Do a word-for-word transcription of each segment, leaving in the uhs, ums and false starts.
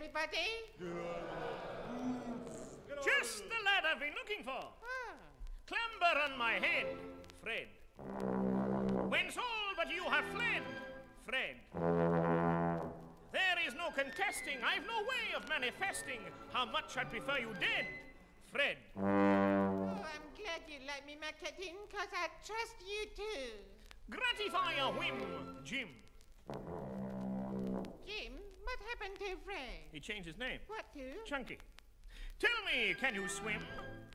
everybody? Just the lad I've been looking for. Ah. Clamber on my head, Fred. Whence all but you have fled, Fred. There is no contesting, I've no way of manifesting how much I'd prefer you dead, Fred. Oh, I'm glad you like me, Macadin, because I trust you too. Gratify your whim, Jim. Jim? What happened to Fred? He changed his name. What to? Chunky. Tell me, can you swim,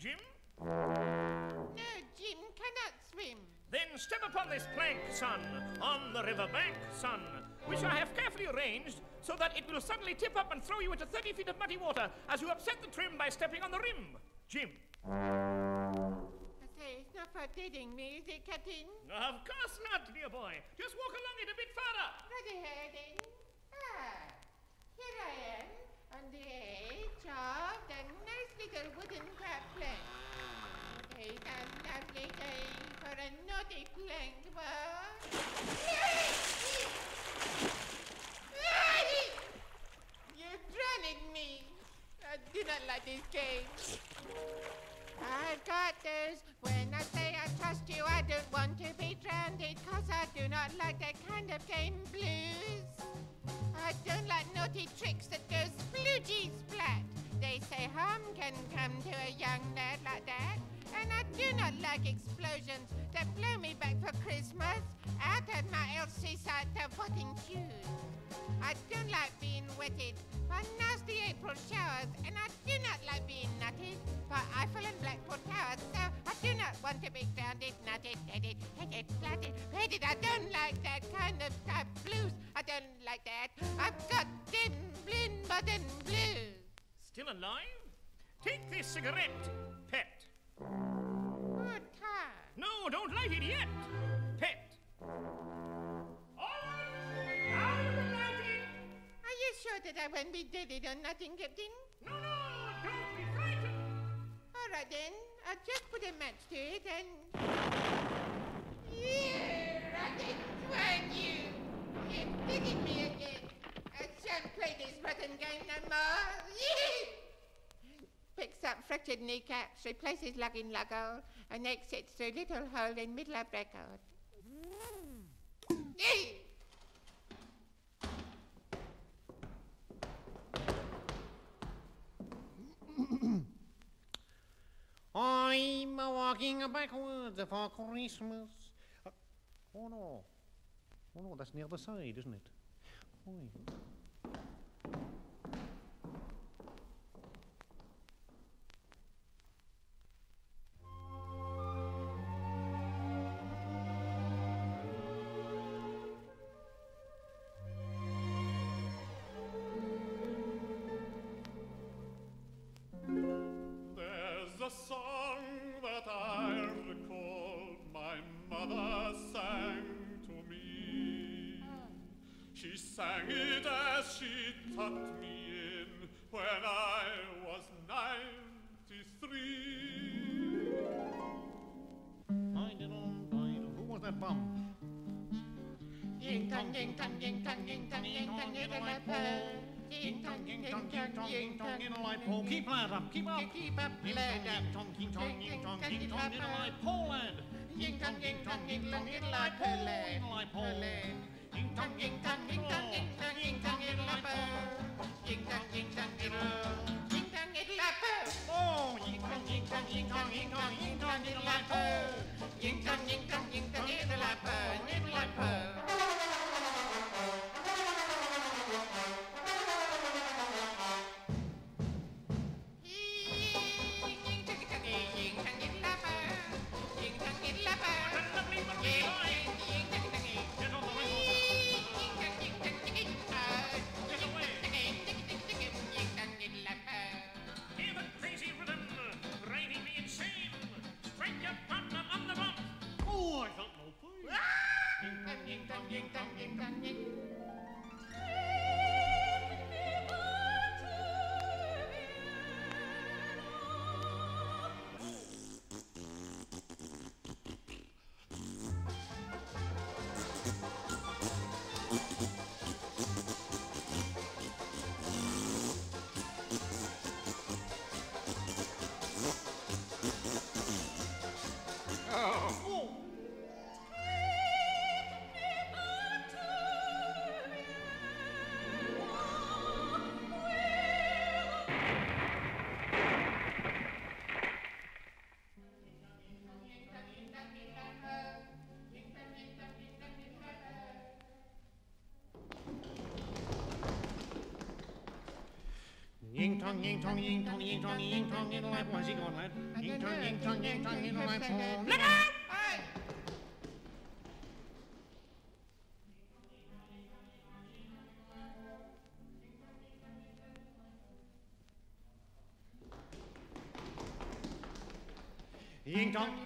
Jim? No, Jim cannot swim. Then step upon this plank, son, on the river bank, son, which I have carefully arranged so that it will suddenly tip up and throw you into thirty feet of muddy water as you upset the trim by stepping on the rim, Jim. It's not for dating me, is it, Captain? Of course not, dear boy. Just walk along it a bit further. Ready, Herding? Ah, here I am, on the edge of the nice little wooden crab plank. It's a lovely day for a naughty plank, but... You're drowning me. I do not like this game. I've got this. When I say I trust you, I don't want to be drowned, because I do not like that kind of game blues. I don't like naughty tricks that go sploogey splat. They say harm can come to a young lad like that. And I do not like explosions that blow me back for Christmas out of my Elsie side of Watting Hughes. I don't like being wetted by nasty April showers, and I do not like being nutted by Eiffel and Blackpool Towers, so I do not want to be grounded, nutted, deaded, headed, flatted, petted. I don't like that kind of type blues. I don't like that. I've got dim, blin, button blues. Still alive? Take this cigarette, pet. Good time. No, don't light it yet, pet. Are you sure that I won't be deaded or nothing, Captain? No, no, don't be frightened. All right, then. I'll just put a match to it and... Yeah, I can drown you. You've deaded me again. I shan't play this rotten game no more. Yeah. Picks up fractured kneecaps, replaces lug in lug hole, and exits through little hole in middle of record. Yeah. I'm walking backwards for Christmas. Uh, oh no. Oh no, that's the other side, isn't it? Oy. Keep lad up, keep up, keep up, lad up, tonking, tonking, tonking, tonking, like pole lad, tonking, tonking, tonking, tonking, like pole, like pole lad, tonking, tonking, tonking, tonking, tonking, tonking, like pole, tonking, tonking, tonking, tonking, tonking, like pole, oh, tonking, tonking, tonking, tonking, tonking, tonking, like pole, tonking, tonking, tonking, tonking, like pole, like pole. Ying tong, ying tong, ying tong, ying tong, ying tong, in the lap. Where's he going, lad? Ying tong, ying tong, ying tong, in the lap. Look out! Hey! Ying tong.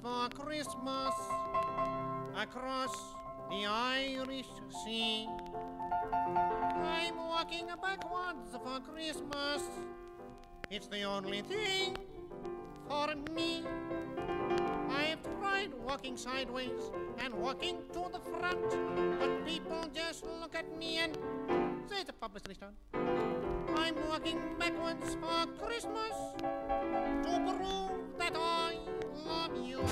For Christmas, across the Irish Sea, I'm walking backwards for Christmas. It's the only thing for me. I've tried walking sideways and walking to the front, but people just look at me and say it's a publicity stunt. I'm walking backwards for Christmas to prove that I love you.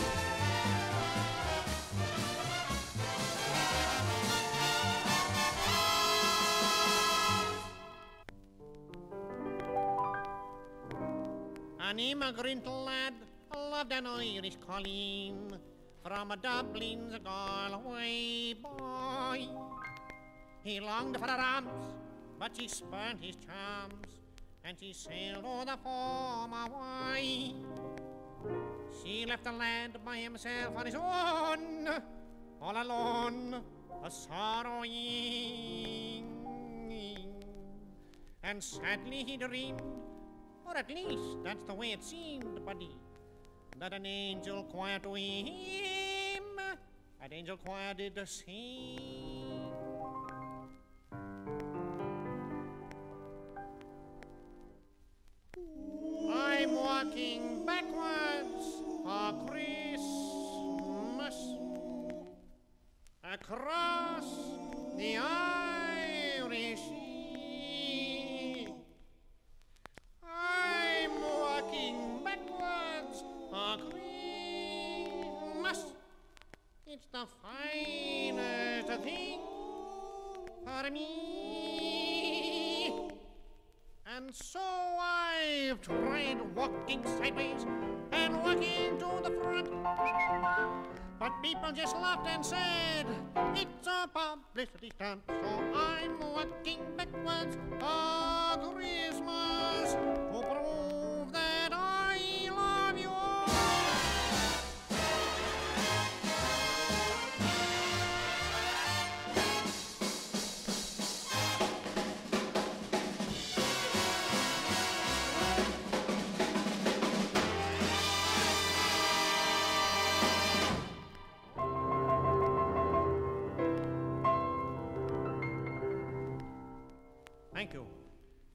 An immigrant lad loved an Irish colleen from a Dublin's Galway boy. He longed for her arms, but she spurned his charms, and she sailed o'er the former way. She left the lad by himself on his own, all alone, a sorrowing. And sadly he dreamed, or at least that's the way it seemed, buddy, that an angel choir to him, an angel choir did sing. I'm walking backwards for Christmas across the Irish Sea. I'm walking backwards for Christmas. It's the finest thing for me. And so I've tried walking sideways and walking to the front, but people just laughed and said it's a publicity stunt. So I'm walking backwards for Christmas to prove that I love you. Thank you.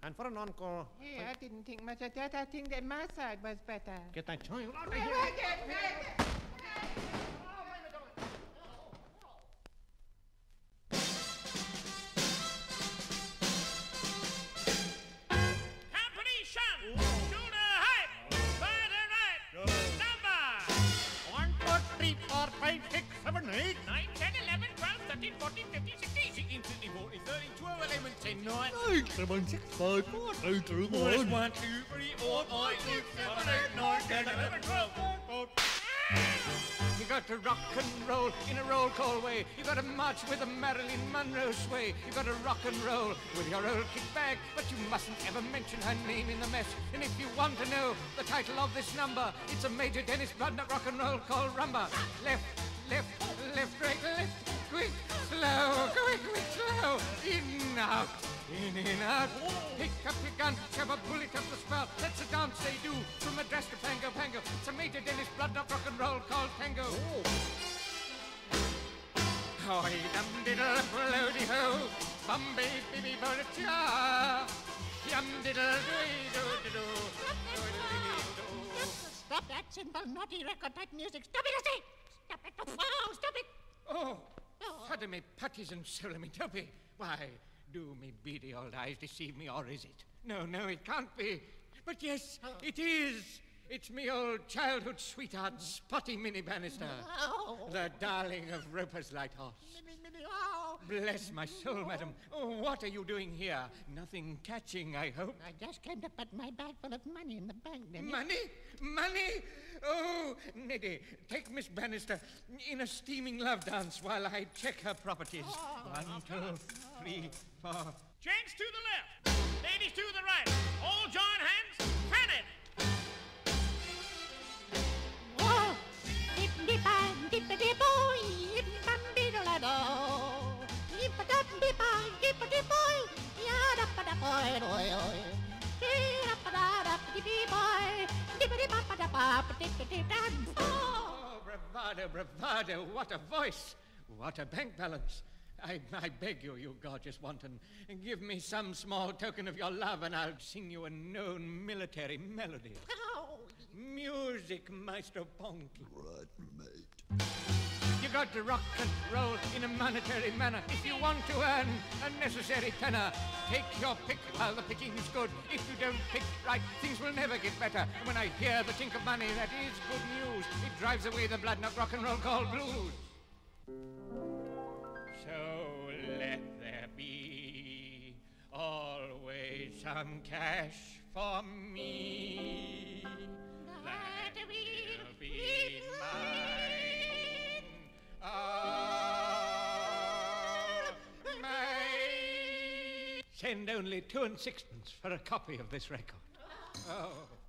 And for an encore... Hey, I didn't think much of that. I think that my side was better. Get that child out of here! Company shot! Tune a hype! Fighter night! Number! One, two, three, four, five, six, seven, eight, nine, ten, eleven, twelve, thirteen, fourteen, fifteen, sixteen. You got to rock and roll in a roll call way. You got to march with a Marilyn Monroe sway. You got to rock and roll with your old kit bag, but you mustn't ever mention her name in the mess. And if you want to know the title of this number, it's a Major Dennis Bloodnok rock and roll call rumba. Left, left, left, right, left. Quick, slow, quick, quick, slow, in, out. In and out. Whoa. Pick up your gun, shove a bullet up the spout. That's a dance they do, from a dress to pango pango. It's a Major Dennis Bloodnok rock and roll called tango. Whoa. Hoy dum diddle roady ho, Bombay bibby borocha. Yum diddle doy do do do. Stop that simple naughty record type music. Stop it, I say. Stop it, oh, stop it. Oh, oh. Pardon me, putties and solamitopi. Why? Do me beady old eyes deceive me, or is it? No, no, it can't be. But yes, oh. It is. It's me old childhood sweetheart, Spotty Minnie Bannister. Oh. The darling of Roper's Light Horse. Minnie, Minnie, oh. Bless my soul, oh. Madam. Oh, what are you doing here? Nothing catching, I hope. I just came to put my bag full of money in the bank, Minnie. Money? Money? Oh, Neddy, take Miss Bannister in a steaming love dance while I check her properties. Oh. One, two, three, four. Gents to the left, ladies to the right. All join hands, fan it. Oh, bravado, bravado, what a voice, what a bank balance. I, I beg you, you gorgeous wanton, give me some small token of your love and I'll sing you a known military melody. Oh. Music, Maestro Ponky. Right, mate. You got to rock and roll in a monetary manner. If you want to earn a necessary tenor, take your pick while the picking's good. If you don't pick right, things will never get better. And when I hear the tink of money, that is good news. It drives away the Bloodnok rock and roll called blues. So let there be always some cash for me. That will be mine. Oh, mine. Send only two and sixpence for a copy of this record. Oh.